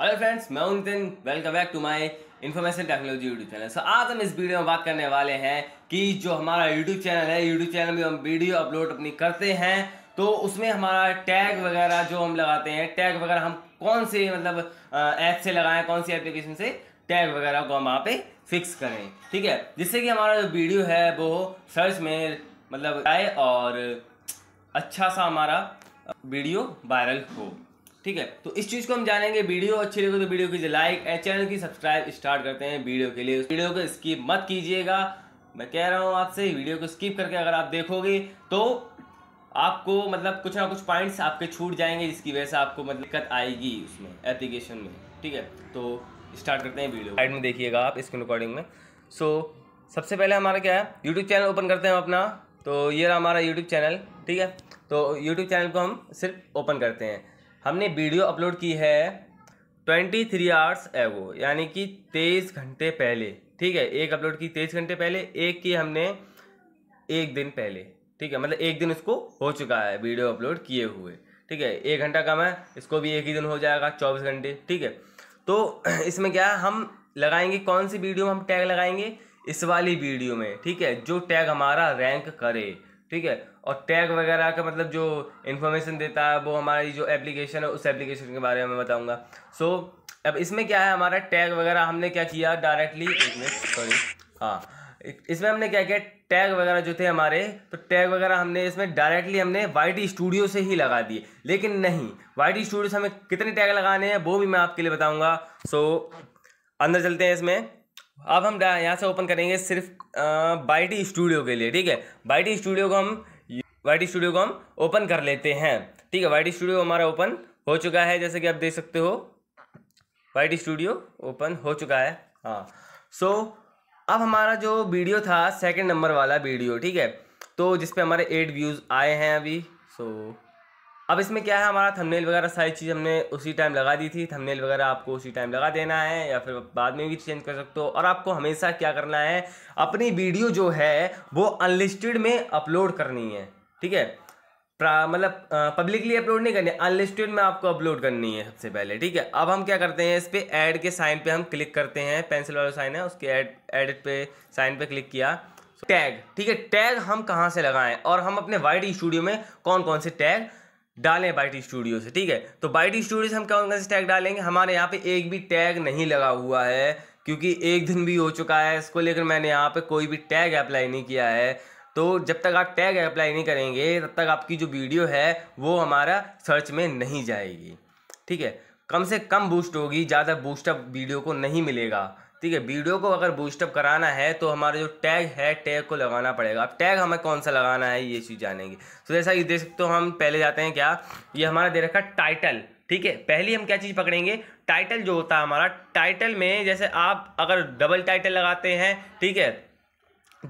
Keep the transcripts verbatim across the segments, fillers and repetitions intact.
Hello friends, मैं हूं Nitin. Welcome back to my information technology YouTube channel. So आज हम इस वीडियो में बात करने वाले हैं कि जो हमारा यूट्यूब चैनल है, यूट्यूब चैनल में हम वीडियो अपलोड अपनी करते हैं तो उसमें हमारा टैग वगैरह जो हम लगाते हैं, टैग वगैरह हम कौन से मतलब ऐप से लगाएं, कौन सी एप्लीकेशन से टैग वगैरह को हम वहाँ पे फिक्स करें, ठीक है, जिससे कि हमारा जो वीडियो है वो सर्च में मतलब आए और अच्छा सा हमारा वीडियो वायरल हो, ठीक है। तो इस चीज़ को हम जानेंगे। वीडियो अच्छी लगे तो वीडियो कीजिए लाइक एंड चैनल की सब्सक्राइब। स्टार्ट करते हैं वीडियो के लिए। वीडियो को स्किप मत कीजिएगा, मैं कह रहा हूँ आपसे। वीडियो को स्किप करके अगर आप देखोगे तो आपको मतलब कुछ ना कुछ पॉइंट्स आपके छूट जाएंगे, जिसकी वजह से आपको मतलब दिक्कत आएगी उसमें एप्लीकेशन में, ठीक है। तो स्टार्ट करते हैं वीडियो। साइड में देखिएगा आप स्क्रीन रिकॉर्डिंग में। सो सबसे पहले हमारा क्या है, यूट्यूब चैनल ओपन करते हैं हम अपना। तो ये रहा हमारा यूट्यूब चैनल, ठीक है। तो यूट्यूब चैनल को हम सिर्फ ओपन करते हैं। हमने वीडियो अपलोड की है तेईस आवर्स एगो, यानी कि तेईस घंटे पहले, ठीक है। एक अपलोड की तेईस घंटे पहले, एक की हमने एक दिन पहले, ठीक है, मतलब एक दिन इसको हो चुका है वीडियो अपलोड किए हुए, ठीक है। एक घंटा कम है, इसको भी एक ही दिन हो जाएगा, चौबीस घंटे, ठीक है। तो इसमें क्या हम लगाएंगे, कौन सी वीडियो में हम टैग लगाएंगे, इस वाली वीडियो में, ठीक है, जो टैग हमारा रैंक करे, ठीक है। और टैग वगैरह का मतलब जो इन्फॉर्मेशन देता है वो हमारी जो एप्लीकेशन है उस एप्लीकेशन के बारे में मैं बताऊंगा। सो so, अब इसमें क्या है, हमारा टैग वगैरह हमने क्या किया डायरेक्टली, एक मिनट सॉरी, हाँ, इसमें हमने क्या किया, टैग वगैरह जो थे हमारे, तो टैग वगैरह हमने इसमें डायरेक्टली हमने वाई टी स्टूडियो से ही लगा दिए। लेकिन नहीं, वाई टी स्टूडियो से हमें कितने टैग लगाने हैं वो भी मैं आपके लिए बताऊँगा। सो so, अंदर चलते हैं इसमें। अब हम यहाँ से ओपन करेंगे सिर्फ वाई टी स्टूडियो के लिए, ठीक है। वाई टी स्टूडियो को हम वाई टी स्टूडियो को हम ओपन कर लेते हैं, ठीक है। वाई टी स्टूडियो हमारा ओपन हो चुका है, जैसे कि आप देख सकते हो वाई टी स्टूडियो ओपन हो चुका है, हाँ। सो so, अब हमारा जो वीडियो था सेकंड नंबर वाला वीडियो, ठीक है, तो जिस पे हमारे एट व्यूज़ आए हैं अभी। सो so, अब इसमें क्या है, हमारा थंबनेल वगैरह सारी चीज़ हमने उसी टाइम लगा दी थी। थंबनेल वगैरह आपको उसी टाइम लगा देना है या फिर बाद में भी चेंज कर सकते हो। और आपको हमेशा क्या करना है, अपनी वीडियो जो है वो अनलिस्टेड में अपलोड करनी है, ठीक है, मतलब पब्लिकली अपलोड नहीं करनी, अनलिस्टेड में आपको अपलोड करनी है सबसे पहले, ठीक है। अब हम क्या करते हैं, इस पर ऐड के साइन पर हम क्लिक करते हैं, पेंसिल वाला साइन है, उसके ऐड एडिट पे साइन पर क्लिक किया। टैग, ठीक है, टैग हम कहाँ से लगाएँ और हम अपने वाई टी स्टूडियो में कौन कौन से टैग डालें वाई टी स्टूडियो से, ठीक है। तो वाई टी स्टूडियो से हम कौन कौन से टैग डालेंगे, हमारे यहाँ पे एक भी टैग नहीं लगा हुआ है क्योंकि एक दिन भी हो चुका है इसको लेकर मैंने यहाँ पे कोई भी टैग अप्लाई नहीं किया है। तो जब तक आप टैग अप्लाई नहीं करेंगे तब तक आपकी जो वीडियो है वो हमारा सर्च में नहीं जाएगी, ठीक है, कम से कम बूस्ट होगी, ज़्यादा बूस्टअप वीडियो को नहीं मिलेगा, ठीक है। वीडियो को अगर बूस्टअप कराना है तो हमारा जो टैग है टैग को लगाना पड़ेगा। अब टैग हमें कौन सा लगाना है ये चीज़ जानेंगे। तो जैसा कि देख सकते हो हम पहले जाते हैं, क्या ये हमारा दे रखा टाइटल, ठीक है। पहली हम क्या चीज़ पकड़ेंगे, टाइटल जो होता है हमारा, टाइटल में जैसे आप अगर डबल टाइटल लगाते हैं, ठीक है,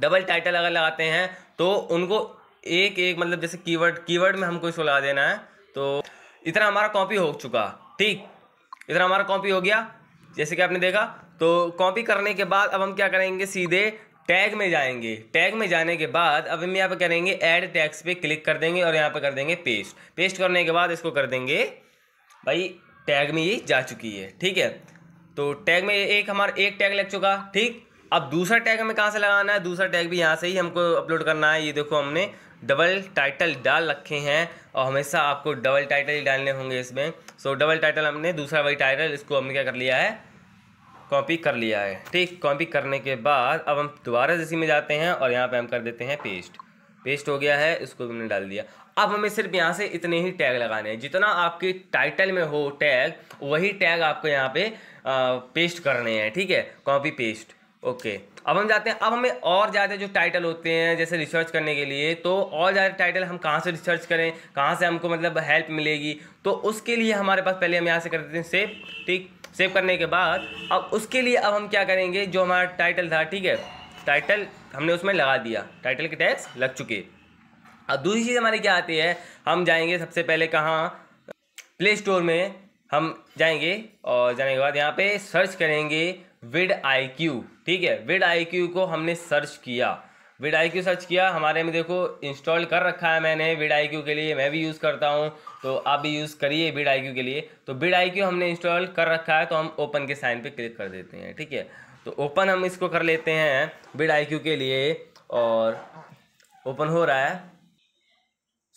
डबल टाइटल अगर लगाते हैं तो उनको एक एक मतलब जैसे कीवर्ड कीवर्ड में हमको इसको लगा देना है। तो इतना हमारा कॉपी हो चुका, ठीक, इतना हमारा कॉपी हो गया, जैसे कि आपने देखा। तो कॉपी करने के बाद अब हम क्या करेंगे, सीधे टैग में जाएंगे। टैग में जाने के बाद अब हम यहाँ पे करेंगे ऐड टैग्स पे क्लिक कर देंगे और यहाँ पे कर देंगे पेस्ट। पेस्ट करने के बाद इसको कर देंगे, भाई टैग में ये जा चुकी है, ठीक है। तो टैग में एक हमारा एक टैग लग चुका, ठीक। अब दूसरा टैग हमें कहाँ से लगाना है, दूसरा टैग भी यहाँ से ही हमको अपलोड करना है। ये देखो हमने डबल टाइटल डाल रखे हैं और हमेशा आपको डबल टाइटल ही डालने होंगे इसमें। सो डबल टाइटल हमने दूसरा वही टाइटल इसको हमने क्या कर लिया है, कॉपी कर लिया है, ठीक। कॉपी करने के बाद अब हम दोबारा इसी में जाते हैं और यहाँ पे हम कर देते हैं पेस्ट। पेस्ट हो गया है, इसको हमने डाल दिया। अब हमें सिर्फ यहाँ से इतने ही टैग लगाने हैं, जितना आपके टाइटल में हो टैग वही टैग आपको यहाँ पे आ, पेस्ट करने हैं, ठीक है, कॉपी पेस्ट, ओके। अब हम जाते हैं, अब हमें और ज़्यादा जो टाइटल होते हैं जैसे रिसर्च करने के लिए, तो और ज़्यादा टाइटल हम कहाँ से रिसर्च करें, कहाँ से हमको मतलब हेल्प मिलेगी, तो उसके लिए हमारे पास पहले हम यहाँ से कर देते हैं सेव, ठीक। सेव करने के बाद अब उसके लिए अब हम क्या करेंगे, जो हमारा टाइटल था, ठीक है, टाइटल हमने उसमें लगा दिया, टाइटल के टैग्स लग चुके। अब दूसरी चीज़ हमारी क्या आती है, हम जाएंगे सबसे पहले कहाँ, प्ले स्टोर में हम जाएंगे और जाने के बाद यहाँ पे सर्च करेंगे विड आई क्यू, ठीक है। विड आई क्यू को हमने सर्च किया, विडआईक्यू सर्च किया, हमारे में देखो इंस्टॉल कर रखा है मैंने विडआईक्यू के लिए, मैं भी यूज़ करता हूँ, तो आप भी यूज़ करिए विडआईक्यू के लिए। तो विडआईक्यू हमने इंस्टॉल कर रखा है, तो हम ओपन के साइन पे क्लिक कर देते हैं, ठीक है। तो ओपन हम इसको कर लेते हैं विडआईक्यू के लिए, और ओपन हो रहा है।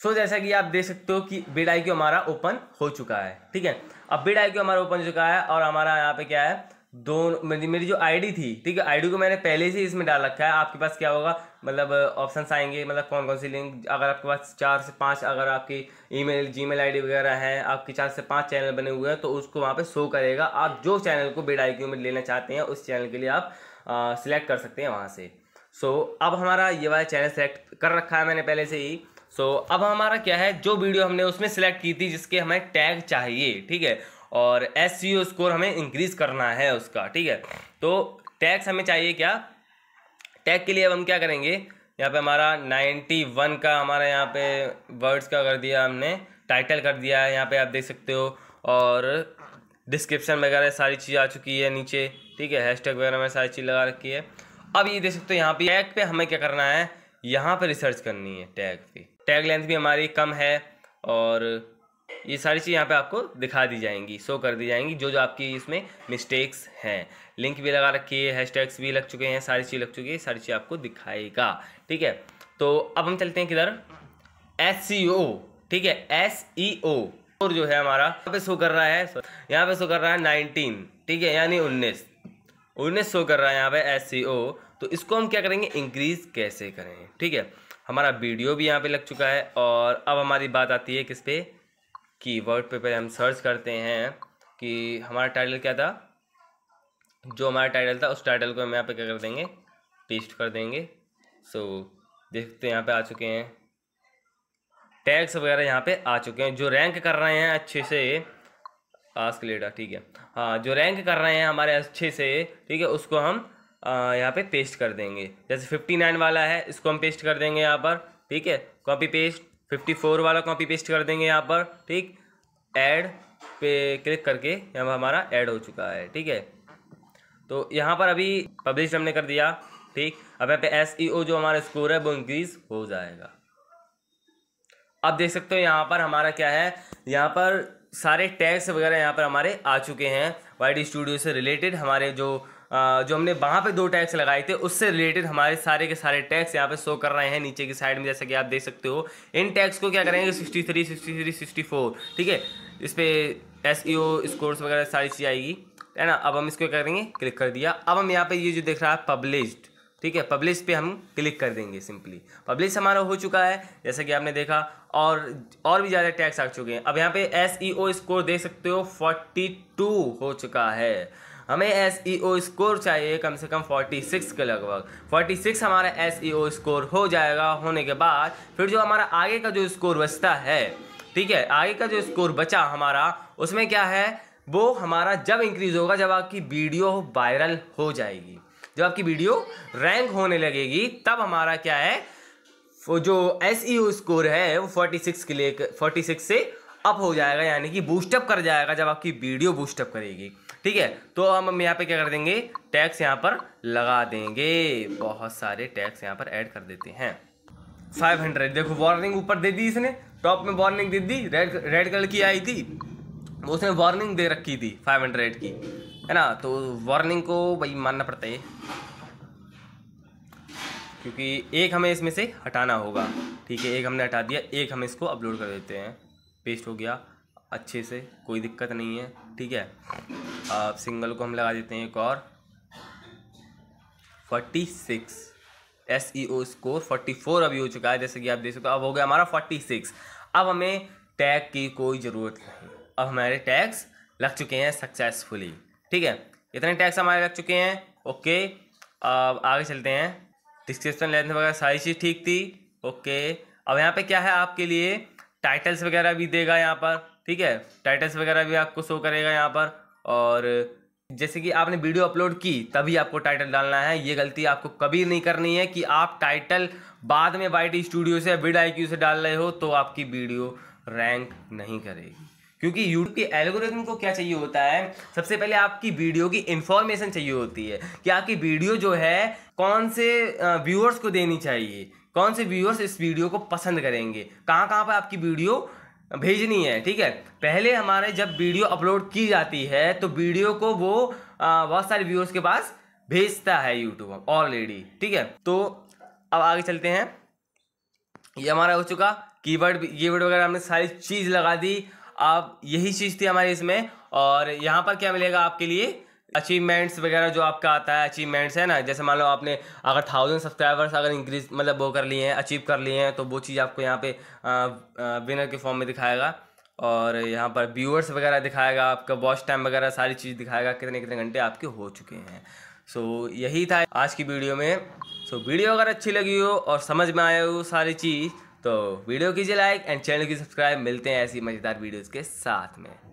सो so, जैसा कि आप देख सकते हो कि विडआईक्यू हमारा ओपन हो चुका है, ठीक है। अब विडआईक्यू हमारा ओपन हो चुका है, और हमारा यहाँ पे क्या है, दो मेरी मेरी जो आईडी थी, ठीक है, आईडी को मैंने पहले से इसमें डाल रखा है। आपके पास क्या होगा, मतलब ऑप्शंस आएंगे, मतलब कौन कौन सी लिंक, अगर आपके पास चार से पांच, अगर आपकी ईमेल जीमेल आईडी वगैरह है, आपके चार से पांच चैनल बने हुए हैं, तो उसको वहाँ पे शो करेगा। आप जो चैनल को विडआईक्यू में लेना चाहते हैं, उस चैनल के लिए आप सिलेक्ट कर सकते हैं वहाँ से। सो अब हमारा ये वाला चैनल सेलेक्ट कर रखा है मैंने पहले से ही। सो अब हमारा क्या है, जो वीडियो हमने उसमें सेलेक्ट की थी जिसके हमें टैग चाहिए, ठीक है, और एस सी ओ स्कोर हमें इंक्रीज़ करना है उसका, ठीक है। तो टैग्स हमें चाहिए, क्या टैग के लिए अब हम क्या करेंगे, यहाँ पे हमारा इक्यानवे का हमारा यहाँ पे वर्ड्स का कर दिया हमने, टाइटल कर दिया है यहाँ पे आप देख सकते हो, और डिस्क्रिप्शन वगैरह सारी चीज़ आ चुकी है नीचे, ठीक है, हैशटैग वगैरह में सारी चीज़ लगा रखी है। अब ये देख सकते हो यहाँ पर टैग पर हमें क्या करना है, यहाँ पर रिसर्च करनी है टैग पर। टैग लेंथ भी हमारी कम है, और ये सारी चीज़ यहाँ पे आपको दिखा दी जाएंगी, शो कर दी जाएंगी, जो जो आपकी इसमें मिस्टेक्स हैं। लिंक भी लगा रखी है, हैशटैग्स भी लग चुके हैं, सारी चीज़ लग चुकी है, सारी चीज़ आपको दिखाएगा, ठीक है। तो अब हम चलते हैं किधर, एसईओ, ठीक है, एसईओ और जो है हमारा यहाँ पे शो कर रहा है, यहाँ पे शो कर रहा है नाइनटीन, ठीक है, यानी उन्नीस उन्नीस शो कर रहा है यहाँ पे एसईओ। तो इसको हम क्या करेंगे, इंक्रीज़ कैसे करें, ठीक है। हमारा वीडियो भी यहाँ पर लग चुका है, और अब हमारी बात आती है किस पे, कीवर्ड पे। पहले हम सर्च करते हैं कि हमारा टाइटल क्या था, जो हमारा टाइटल था उस टाइटल को हम यहाँ पे क्या कर देंगे, पेस्ट कर देंगे। सो देखते हैं यहाँ पे आ चुके हैं टैग्स वगैरह, यहाँ पे आ चुके हैं जो रैंक कर रहे हैं अच्छे से, आस्क लेडर, ठीक है, हाँ, जो रैंक कर रहे हैं हमारे अच्छे से, ठीक है, उसको हम यहाँ पे पेस्ट कर देंगे। जैसे फिफ्टी नाइन वाला है, इसको हम पेस्ट कर देंगे यहाँ पर, ठीक है, कॉपी पेस्ट। चौवन वाला कॉपी पेस्ट कर देंगे यहाँ पर, ठीक, ऐड पे क्लिक करके यहाँ पर हमारा ऐड हो चुका है, ठीक है। तो यहाँ पर अभी पब्लिश हमने कर दिया, ठीक। अब यहाँ पे एसईओ जो हमारा स्कोर है वो इंक्रीज हो जाएगा। अब देख सकते हो यहाँ पर हमारा क्या है, यहाँ पर सारे टैग्स वगैरह यहाँ पर हमारे आ चुके हैं वाई टी स्टूडियो से रिलेटेड। हमारे जो जो हमने वहाँ पे दो टैग्स लगाए थे उससे रिलेटेड हमारे सारे के सारे टैग्स यहाँ पे शो कर रहे हैं नीचे की साइड में, जैसा कि आप देख सकते हो। इन टैग्स को क्या करेंगे, sixty three, sixty three, sixty four, ठीक है, इस पर एसईओ स्कोर्स वगैरह सारी चीज़ आएगी, है ना। अब हम इसको क्या करेंगे, क्लिक कर दिया। अब हम यहाँ पे ये जो दिख रहा है पब्लिश्ड, ठीक है, पब्लिश पे हम क्लिक कर देंगे सिंपली। पब्लिश हमारा हो चुका है जैसा कि आपने देखा, और और भी ज़्यादा टैग्स आ चुके हैं। अब यहाँ पे एसईओ स्कोर देख सकते हो बयालीस हो चुका है। हमें एसईओ स्कोर चाहिए कम से कम छियालीस के लगभग, छियालीस हमारा एसईओ स्कोर हो जाएगा। होने के बाद फिर जो हमारा आगे का जो स्कोर बचता है, ठीक है, आगे का जो स्कोर बचा हमारा, उसमें क्या है, वो हमारा जब इंक्रीज़ होगा जब आपकी वीडियो वायरल हो जाएगी, जब आपकी वीडियो रैंक होने लगेगी, तब हमारा क्या है, वो जो एसईओ स्कोर है वो छियालीस के लिए छियालीस से अप हो जाएगा, यानी कि बूस्टअप कर जाएगा जब आपकी वीडियो बूस्टअप करेगी, ठीक है। तो हम हम यहाँ पे क्या कर देंगे, टैक्स यहाँ पर लगा देंगे, बहुत सारे टैक्स यहाँ पर ऐड कर देते हैं। पाँच सौ देखो वार्निंग ऊपर दे दी इसने, टॉप में वार्निंग दे दी, रेड रेड कलर की आई थी, उसने वार्निंग दे रखी थी पाँच सौ की, है ना। तो वार्निंग को भाई मानना पड़ता है, क्योंकि एक हमें इसमें से हटाना होगा, ठीक है, एक हमने हटा दिया, एक हम इसको अपलोड कर देते हैं, पेस्ट हो गया अच्छे से, कोई दिक्कत नहीं है, ठीक है। अब सिंगल को हम लगा देते हैं एक और, छियालीस एसईओ स्कोर चौवालीस अभी हो चुका है जैसे कि आप देख सकते हो। अब हो गया हमारा छियालीस। अब हमें टैग की कोई ज़रूरत नहीं, अब हमारे टैग्स लग चुके हैं सक्सेसफुली, ठीक है, इतने टैग्स हमारे लग चुके हैं, ओके। अब आगे चलते हैं, डिस्क्रिप्शन लेंथ वगैरह सारी चीज़ ठीक थी, ओके। अब यहाँ पर क्या है, आपके लिए टाइटल्स वगैरह भी देगा यहाँ पर, ठीक है, टाइटल्स वगैरह भी आपको शो करेगा यहाँ पर। और जैसे कि आपने वीडियो अपलोड की तभी आपको टाइटल डालना है, ये गलती आपको कभी नहीं करनी है कि आप टाइटल बाद में वाई टी स्टूडियो से विडआईक्यू से डाल रहे हो, तो आपकी वीडियो रैंक नहीं करेगी, क्योंकि YouTube के एल्गोरिथम को क्या चाहिए होता है, सबसे पहले आपकी वीडियो की इन्फॉर्मेशन चाहिए होती है कि आपकी वीडियो जो है कौन से व्यूअर्स को देनी चाहिए, कौन से व्यूअर्स इस वीडियो को पसंद करेंगे, कहाँ कहाँ पर आपकी वीडियो भेजनी है। ठीक है, पहले हमारे जब वीडियो अपलोड की जाती है तो वीडियो को वो बहुत सारे व्यूअर्स के पास भेजता है यूट्यूब ऑलरेडी। ठीक है, तो अब आगे चलते हैं। ये हमारा हो चुका कीवर्ड, कीवर्ड वगैरह हमने सारी चीज़ लगा दी। आप यही चीज़ थी हमारे इसमें। और यहाँ पर क्या मिलेगा आपके लिए, अचीवमेंट्स वगैरह जो आपका आता है, अचीवमेंट्स है ना, जैसे मान लो आपने अगर थाउजेंड सब्सक्राइबर्स अगर इंक्रीज मतलब वो कर लिए हैं, अचीव कर लिए हैं, तो वो चीज़ आपको यहाँ पे विनर के फॉर्म में दिखाएगा। और यहाँ पर व्यूअर्स वगैरह दिखाएगा, आपका वॉच टाइम वगैरह सारी चीज़ दिखाएगा, कितने कितने घंटे आपके हो चुके हैं। सो so, यही था आज की वीडियो में। सो so, वीडियो अगर अच्छी लगी हो और समझ में आए हो सारी चीज़ तो वीडियो कीजिए लाइक एंड चैनल की सब्सक्राइब। मिलते हैं ऐसी मज़ेदार वीडियोस के साथ में।